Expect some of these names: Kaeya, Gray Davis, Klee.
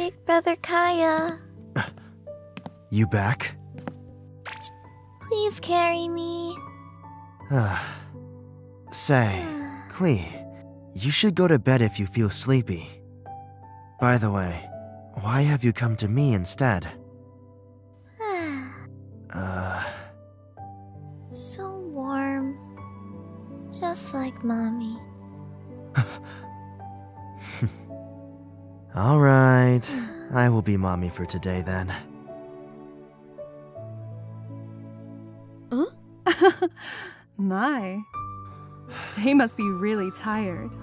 Big Brother Kaeya. You back? Please carry me. Say, Klee, you should go to bed if you feel sleepy. By the way, why have you come to me instead? So warm. Just like mommy. Alright, I will be mommy for today then. My. They must be really tired.